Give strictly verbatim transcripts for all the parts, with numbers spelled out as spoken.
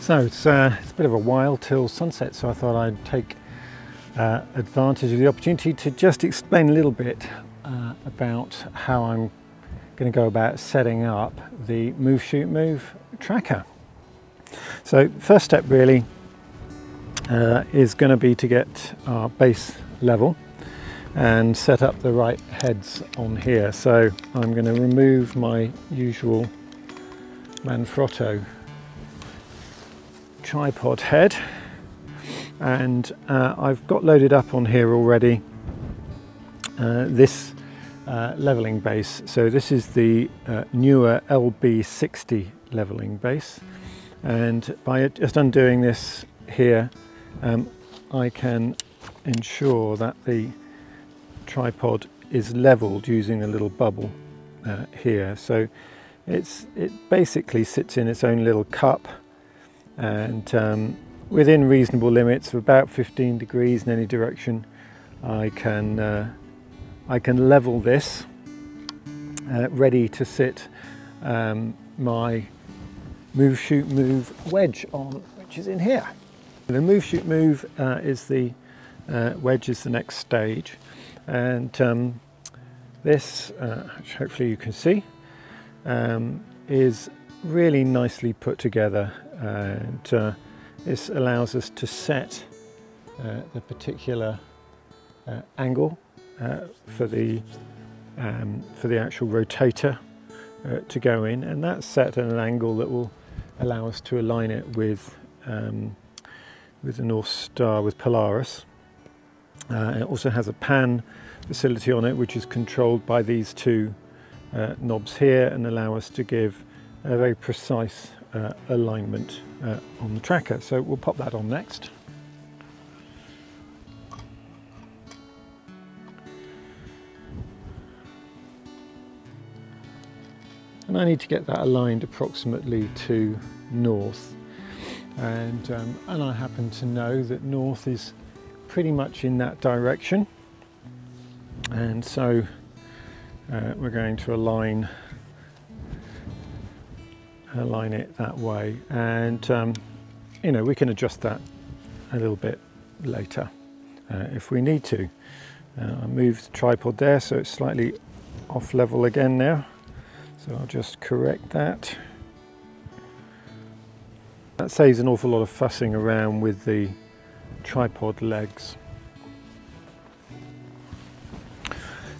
So it's, uh, it's a bit of a while till sunset, so I thought I'd take uh, advantage of the opportunity to just explain a little bit uh, about how I'm going to go about setting up the Move Shoot Move tracker. So first step really uh, is going to be to get our base level and set up the right heads on here. So I'm going to remove my usual Manfrotto tripod head, and uh, I've got loaded up on here already uh, this uh, leveling base. So this is the uh, newer L B sixty leveling base, and by just undoing this here um, I can ensure that the tripod is leveled using a little bubble uh, here. So it's it basically sits in its own little cup, and um, within reasonable limits of about fifteen degrees in any direction, I can uh, I can level this, uh, ready to sit um, my Move Shoot Move wedge on, which is in here. The Move Shoot Move uh, is the uh, wedge is the next stage, and um, this, uh, which hopefully you can see, um, is really nicely put together. And uh, this allows us to set uh, the particular uh, angle uh, for the um, for the actual rotator uh, to go in, and that's set at an angle that will allow us to align it with um, with the North Star, with Polaris. Uh, it also has a pan facility on it, which is controlled by these two uh, knobs here, and allow us to give a very precise Uh, alignment uh, on the tracker. So we'll pop that on next. And I need to get that aligned approximately to north. And, um, and I happen to know that north is pretty much in that direction. And so uh, we're going to align align it that way, and um, you know, we can adjust that a little bit later uh, if we need to. Uh, I moved the tripod there, so it's slightly off level again now, so I'll just correct that. That saves an awful lot of fussing around with the tripod legs.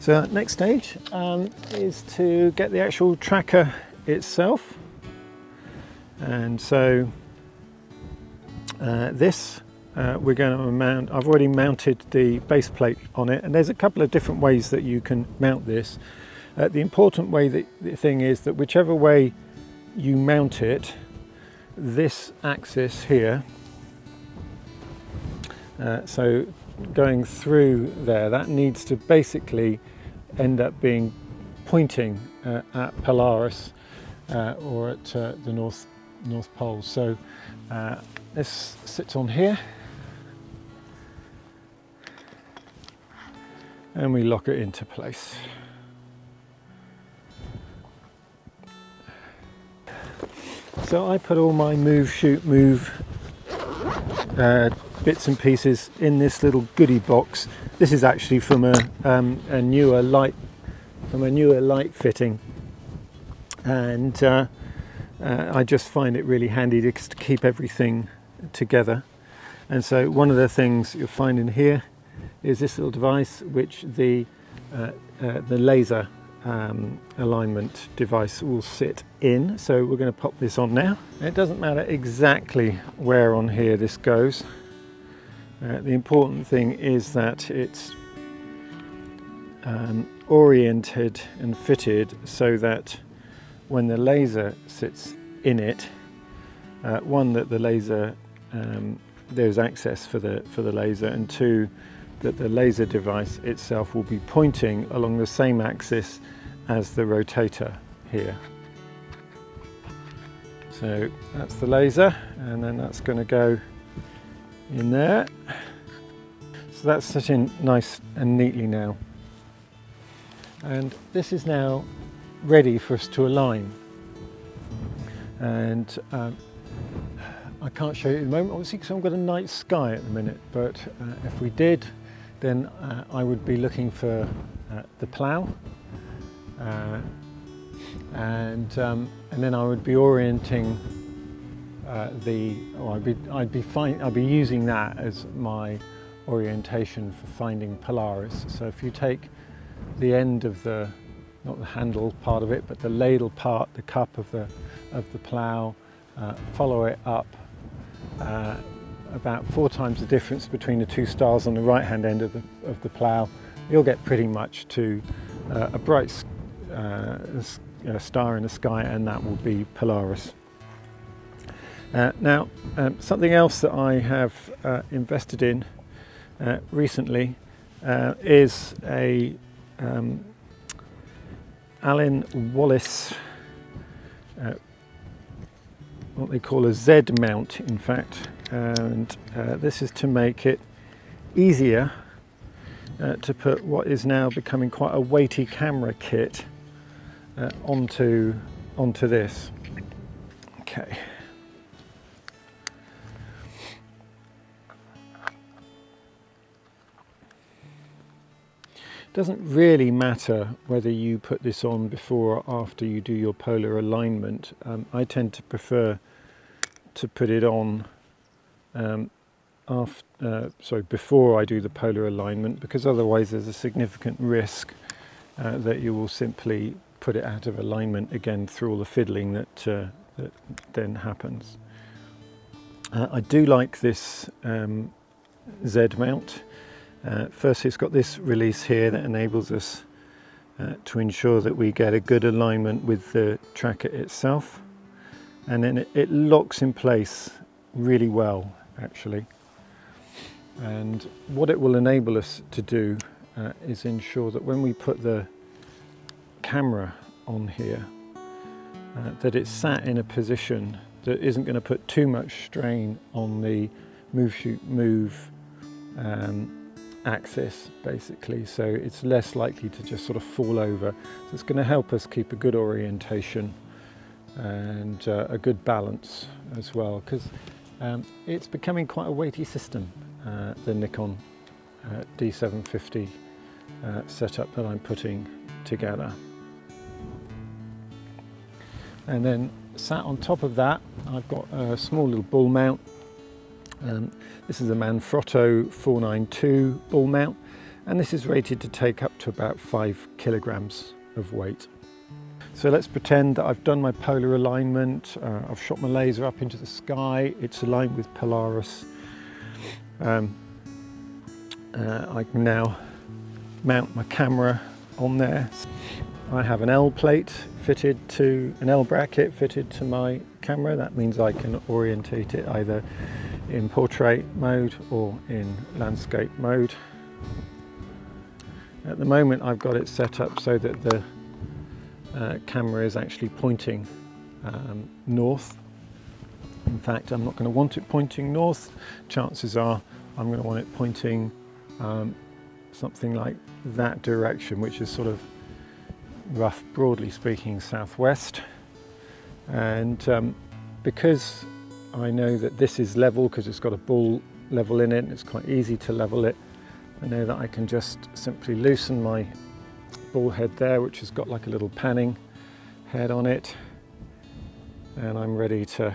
So next stage um, is to get the actual tracker itself. And so uh, this uh, we're going to mount. I've already mounted the base plate on it, and there's a couple of different ways that you can mount this. Uh, the important way that the thing is that whichever way you mount it, this axis here, uh, so going through there, that needs to basically end up being pointing uh, at Polaris Uh, or at uh, the North North Pole. So uh, this sits on here, and we lock it into place. So I put all my Move Shoot Move uh, bits and pieces in this little goodie box. This is actually from a, um, a newer light from a newer light fitting. And uh, uh, I just find it really handy to keep everything together. And so one of the things you'll find in here is this little device, which the uh, uh, the laser um, alignment device will sit in. So we're going to pop this on now. It doesn't matter exactly where on here this goes. Uh, the important thing is that it's um, oriented and fitted so that when the laser sits in it, uh, one, that the laser, um, there's access for the, for the laser, and two, that the laser device itself will be pointing along the same axis as the rotator here. So that's the laser, and then that's going to go in there. So that's sitting nice and neatly now. And this is now ready for us to align, and um, I can't show you at the moment, obviously, because I haven't got a night sky at the minute, but uh, if we did, then uh, I would be looking for uh, the plough, uh, and, um, and then I would be orienting uh, the, or I'd be, I'd, be find, I'd be using that as my orientation for finding Polaris. So if you take the end of the, not the handle part of it, but the ladle part, the cup of the, of the plough, uh, follow it up uh, about four times the difference between the two stars on the right-hand end of the, of the plough, you'll get pretty much to uh, a bright uh, a star in the sky, and that will be Polaris. Uh, now, um, something else that I have uh, invested in uh, recently uh, is a um, Alyn Wallace, uh, what they call a Z Mount, in fact, and uh, this is to make it easier uh, to put what is now becoming quite a weighty camera kit uh, onto onto this. Okay. Doesn't really matter whether you put this on before or after you do your polar alignment. Um, I tend to prefer to put it on um, after, uh, sorry, before I do the polar alignment, because otherwise there's a significant risk uh, that you will simply put it out of alignment again through all the fiddling that, uh, that then happens. Uh, I do like this um, Z mount. Uh, first, it's got this release here that enables us uh, to ensure that we get a good alignment with the tracker itself, and then it, it locks in place really well, actually. And what it will enable us to do uh, is ensure that when we put the camera on here, uh, that it's sat in a position that isn't going to put too much strain on the move, shoot, move um, axis, basically, so it's less likely to just sort of fall over. So it's going to help us keep a good orientation and uh, a good balance as well, because um, it's becoming quite a weighty system, uh, the Nikon uh, D seven fifty uh, setup that I'm putting together. And then sat on top of that, I've got a small little bull mount. Um, this is a Manfrotto four ninety-two ball mount, and this is rated to take up to about five kilograms of weight. So let's pretend that I've done my polar alignment, uh, I've shot my laser up into the sky, it's aligned with Polaris. Um, uh, I can now mount my camera on there. I have an L plate fitted to, an L bracket fitted to my camera. That means I can orientate it either in portrait mode or in landscape mode. At the moment I've got it set up so that the uh, camera is actually pointing um, north. In fact, I'm not going to want it pointing north. Chances are I'm going to want it pointing um, something like that direction, which is sort of rough, broadly speaking, southwest. And um, because I know that this is level because it's got a ball level in it, and it's quite easy to level it, I know that I can just simply loosen my ball head there, which has got like a little panning head on it, and I'm ready to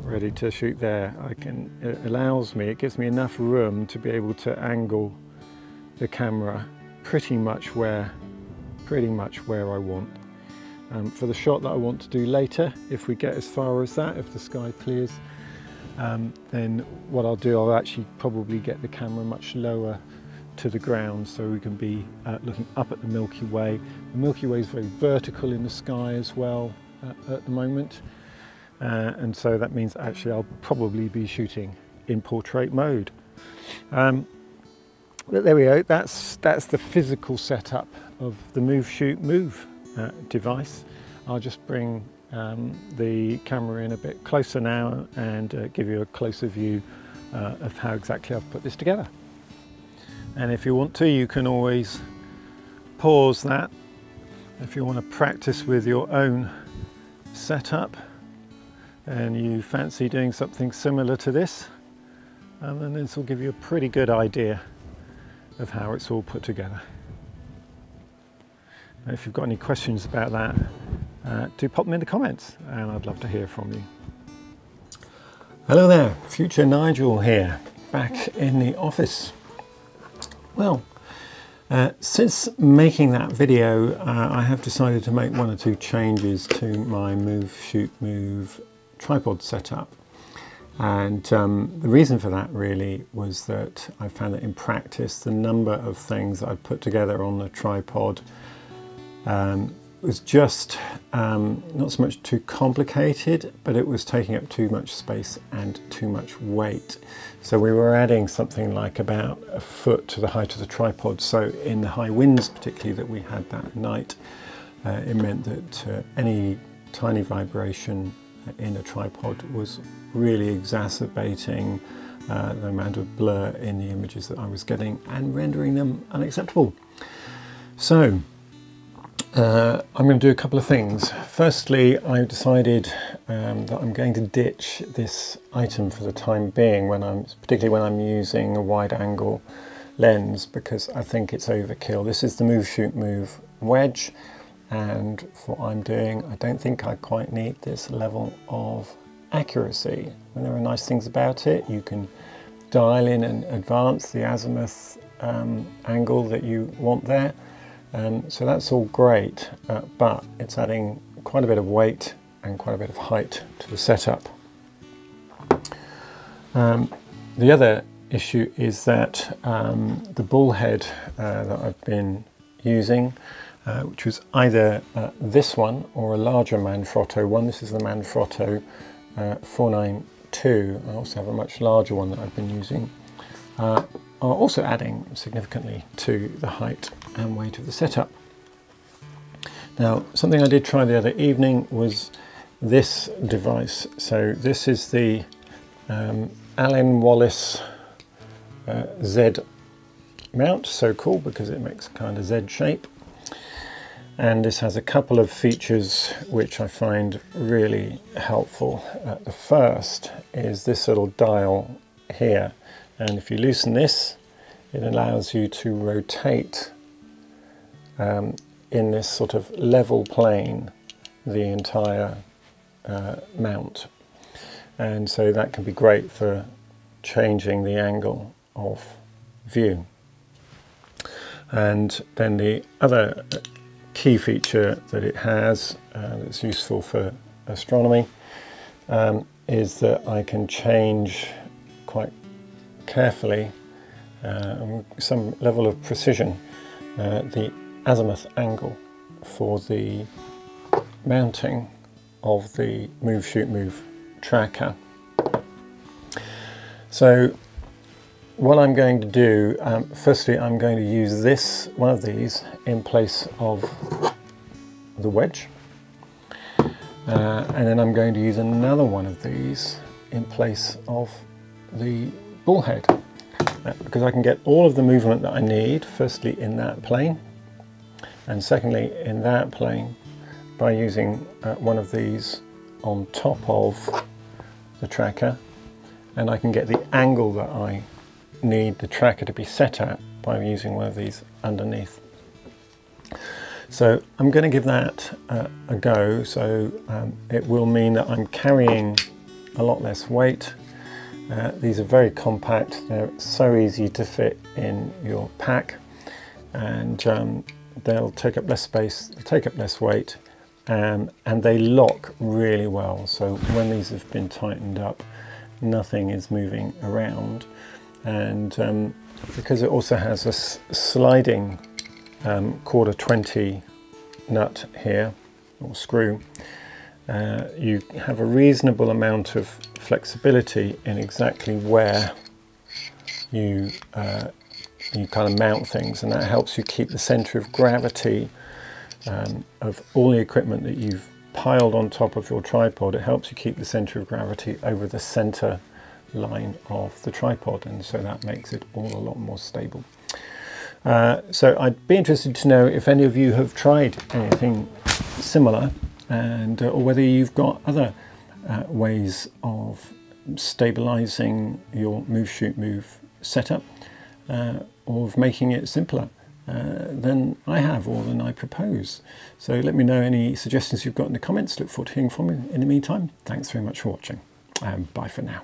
ready to shoot there. I can, it allows me, it gives me enough room to be able to angle the camera pretty much where pretty much where I want. Um, for the shot that I want to do later, if we get as far as that, if the sky clears, um, then what I'll do, I'll actually probably get the camera much lower to the ground, so we can be uh, looking up at the Milky Way. The Milky Way is very vertical in the sky as well uh, at the moment, uh, and so that means actually I'll probably be shooting in portrait mode. Um, but there we go, that's, that's the physical setup of the Move Shoot Move Uh, device. I'll just bring um, the camera in a bit closer now and uh, give you a closer view uh, of how exactly I've put this together. And if you want to, you can always pause that if you want to practice with your own setup. and you fancy doing something similar to this, and then this will give you a pretty good idea of how it's all put together. Now, if you've got any questions about that, uh, do pop them in the comments and I'd love to hear from you. Hello there, future Nigel here, back in the office. Well, uh, since making that video, uh, I have decided to make one or two changes to my Move Shoot Move tripod setup. And um, the reason for that really was that I found that in practice, the number of things that I put together on the tripod um, was just um, not so much too complicated, but it was taking up too much space and too much weight. So we were adding something like about a foot to the height of the tripod. So in the high winds particularly that we had that night, uh, it meant that uh, any tiny vibration in a tripod was really exacerbating uh, the amount of blur in the images that I was getting and rendering them unacceptable. So Uh, I'm going to do a couple of things. Firstly, I decided um, that I'm going to ditch this item for the time being, when I'm, particularly when I'm using a wide-angle lens, because I think it's overkill. This is the Move Shoot Move wedge, and for what I'm doing, I don't think I quite need this level of accuracy. And there are nice things about it. You can dial in and advance the azimuth um, angle that you want there. Um, so that's all great, uh, but it's adding quite a bit of weight and quite a bit of height to the setup. Um, the other issue is that um, the ball head uh, that I've been using, uh, which was either uh, this one or a larger Manfrotto one. This is the Manfrotto uh, four nine two. I also have a much larger one that I've been using. Uh, are also adding significantly to the height and weight of the setup. Now, something I did try the other evening was this device. So this is the um, Alyn Wallace uh, Z Mount, so cool because it makes a kind of Z shape. And this has a couple of features which I find really helpful. Uh, the first is this little dial here. And if you loosen this, it allows you to rotate um, in this sort of level plane the entire uh, mount. And so that can be great for changing the angle of view. And then the other key feature that it has uh, that's useful for astronomy um, is that I can change quite carefully uh, with some level of precision uh, the azimuth angle for the mounting of the Move Shoot Move tracker. So what I'm going to do, um, firstly I'm going to use this, one of these, in place of the wedge, uh, and then I'm going to use another one of these in place of the ball head, uh, because I can get all of the movement that I need, firstly in that plane and secondly in that plane, by using uh, one of these on top of the tracker, and I can get the angle that I need the tracker to be set at by using one of these underneath. So I'm going to give that uh, a go. So um, it will mean that I'm carrying a lot less weight. Uh, these are very compact, they're so easy to fit in your pack, and um, they'll take up less space, they'll take up less weight, um, and they lock really well. So when these have been tightened up, nothing is moving around. And um, because it also has a sliding um, quarter twenty nut here, or screw, Uh, you have a reasonable amount of flexibility in exactly where you uh, you kind of mount things, and that helps you keep the centre of gravity um, of all the equipment that you've piled on top of your tripod. It helps you keep the centre of gravity over the centre line of the tripod, and so that makes it all a lot more stable. Uh, so I'd be interested to know if any of you have tried anything similar, and uh, or whether you've got other uh, ways of stabilizing your move shoot move setup, uh, or of making it simpler uh, than I have or than I propose. So let me know any suggestions you've got in the comments. Look forward to hearing from you. In the meantime, thanks very much for watching, and bye for now.